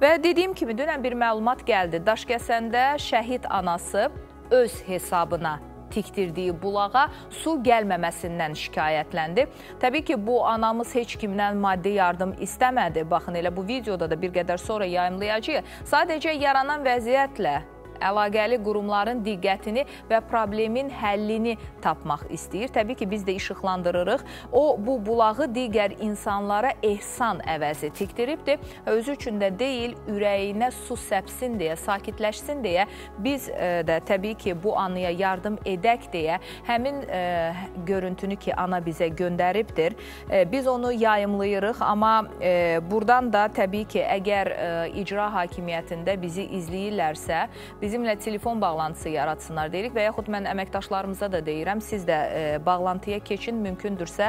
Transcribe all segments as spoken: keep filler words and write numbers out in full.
Və dediyim kimi dünən bir məlumat gəldi. Daşkəsəndə şəhid anası öz hesabına tikdirdiyi bulağa su gəlməməsindən şikayətləndi. Təbii ki, bu anamız heç kimdən maddi yardım istəmədi. Baxın, elə bu videoda da bir qədər sonra yayımlayacağıq. Sadəcə yaranan vəziyyətlə əlaqəli qurumların diqqətini və problemin həllini tapmaq istəyir. Təbii ki, biz də işıqlandırırıq. O, bu bulağı digər insanlara ehsan əvəzi tikdiribdir. Özü üçün də deyil, ürəyinə su səpsin deyə, sakitləşsin deyə, biz də təbii ki, bu anıya yardım edək deyə həmin görüntünü ki, ana bizə göndəribdir. Biz onu yayımlayırıq, amma buradan da təbii ki, əgər icra hakimiyyətində bizi izləyirlərsə, biz bizimlə telefon bağlantısı yaratsınlar deyirik və yaxud mən əməkdaşlarımıza da deyirəm, siz də bağlantıya keçin, mümkündürsə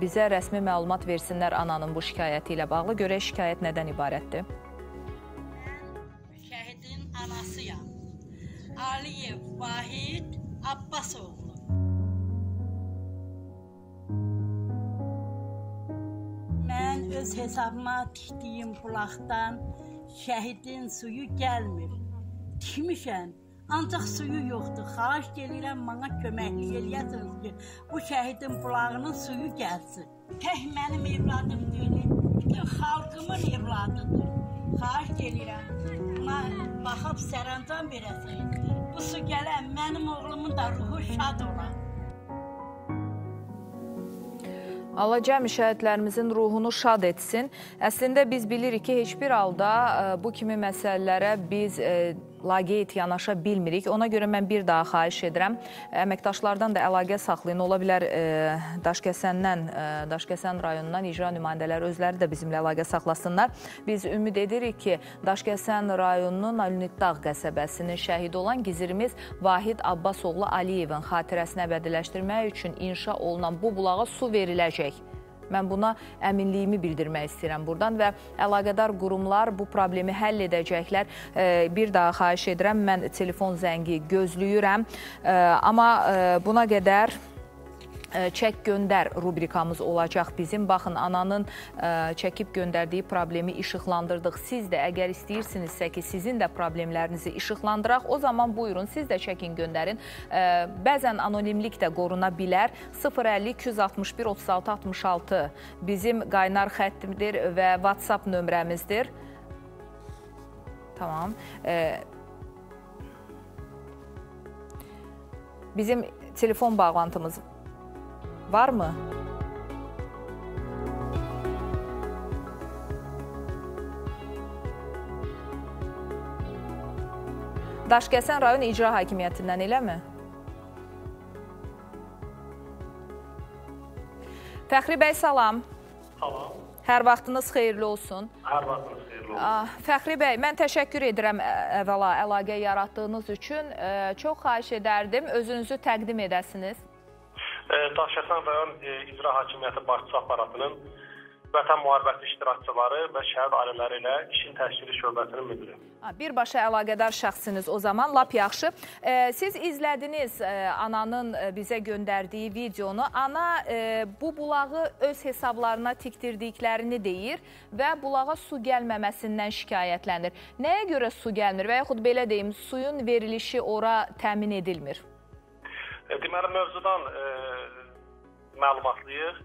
bizə rəsmi məlumat versinlər ananın bu şikayəti ilə bağlı. Görək şikayət nədən ibarətdir? Mən şəhidin anasıyam. Aliyev Vahid Abbasoğlu. Mən öz hesabıma tikdiyim bulaqdan şəhidin suyu gəlmir. Tikmişəm, ancaq suyu yoxdur. Xahiş eləyirəm, mənə köməklik eləyəsiniz ki, bu şəhidin bulağının suyu gəlsin. Tək mənim evladım deyil, bütün xalqımın evladıdır. Xahiş eləyirəm, buna baxıb sərəncam verəsiniz. Bu su gələn mənim oğlumun da ruhu şad olar. Allah cəmi şəhidlərimizin ruhunu şad etsin. Əslində biz bilirik ki, heç bir halda bu kimi məsələlərə biz laqeyd yanaşa bilmirik. Ona görə mən bir daha xahiş edirəm. Əməkdaşlardan da əlaqə saxlayın. Ola bilər Daşkəsəndən, Daşkəsən rayonundan icra nümayəndələri özləri də bizimlə əlaqə saxlasınlar. Biz ümid edirik ki, Daşkəsən rayonunun Alunitdağ qəsəbəsinin şəhidi olan gizirimiz Vahid Abbasoğlu Aliyevin xatirəsini əbədiləşdirmək üçün inşa olunan bu bulağa su veriləcək. Mən buna əminliyimi bildirmək istəyirəm buradan və əlaqədar qurumlar bu problemi həll edəcəklər. Bir daha xahiş edirəm, mən telefon zəngi gözləyirəm. Amma buna qədər çək göndər rubrikamız olacaq bizim. Baxın, ananın çəkib göndərdiyi problemi işıqlandırdıq. Siz də əgər istəyirsinizsə ki, sizin də problemlərinizi işıqlandıraq, o zaman buyurun, siz də çəkin göndərin. Bəzən anonimlik də qoruna bilər. sıfır əlli iki yüz altmış bir otuz altı altmış altı bizim qaynar xəttimdir və WhatsApp nömrəmizdir. Tamam. Bizim telefon bağlantımız var. Var mı? Daşkəsən rayon icra hakimiyyətindən eləmi? Fəxri bəy, salam. Salam. Hər vaxtınız xeyirli olsun. Hər vaxtınız xeyirli olsun. Fəxri bəy, mən təşəkkür edirəm əvvəla əlaqə yaratdığınız üçün. Çox xahiş edərdim, özünüzü təqdim edəsiniz. Daşkəsən rayon icra hakimiyyəti başçı aparatının vətən müharibəsi iştirakçıları və şəhid ailələri ilə işin təşkili şöbəsinin müdiri. Birbaşa əlaqədar şəxsiniz o zaman, lap yaxşı. Siz izlədiniz ananın bizə göndərdiyi videonu. Ana bu bulağı öz hesablarına tikdirdiklərini deyir və bulağa su gəlməməsindən şikayətlənir. Nəyə görə su gəlmir və yaxud belə deyim, suyun verilişi ora təmin edilmir? Deməli, mövzudan məlumatlıyıq.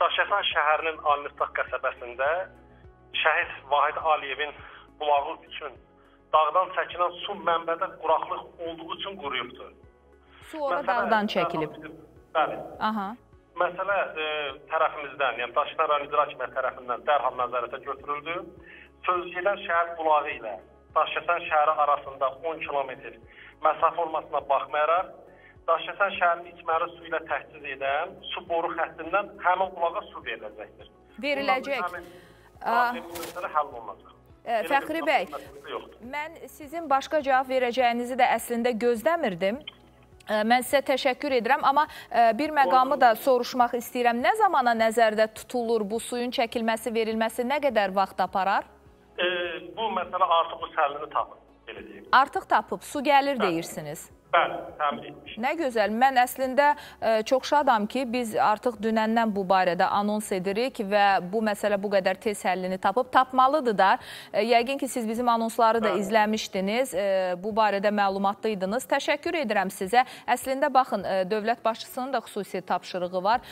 Daşkəsən şəhərinin Alınitdağ qəsəbəsində şəhid Vahid Aliyevin bulağı üçün dağdan çəkilən su mənbədə quraqlıq olduğu üçün quruyubdur. Su ora dağdan çəkilib. Bəli. Məsələ tərəfimizdən, yəni Daşkəsən rayon icra hakimiyyəti tərəfindən dərhal nəzarətə götürüldü. Sözügedən şəhid bulağı ilə Daşkəsən şəhəri arasında on kilometr məsafə olmasına baxmayaraq, Daşkəsən şəhərini içməli su ilə təchiz edən su boru xəttindən həmin bulağa su veriləcəkdir. Veriləcək. Fəxri bəy, mən sizin başqa cavab verəcəyinizi də əslində gözləmirdim. Mən sizə təşəkkür edirəm, amma bir məqamı da soruşmaq istəyirəm. Nə zamana nəzərdə tutulur bu suyun çəkilməsi, verilməsi, nə qədər vaxt aparar? Bu məsələ artıq bu həllini tapıb. Artıq tapıb, su gəlir deyirsiniz. Bəli, təmin etmişik. Nə gözəl. Mən əslində çox şadam ki, biz artıq dünəndən bu barədə anons edirik və bu məsələ bu qədər tez həllini tapıb. Tapmalıdır da. Yəqin ki, siz bizim anonsları da izləmişdiniz. Bu barədə məlumatlıydınız. Təşəkkür edirəm sizə. Əslində, baxın, dövlət başçısının da xüsusi tapşırığı var.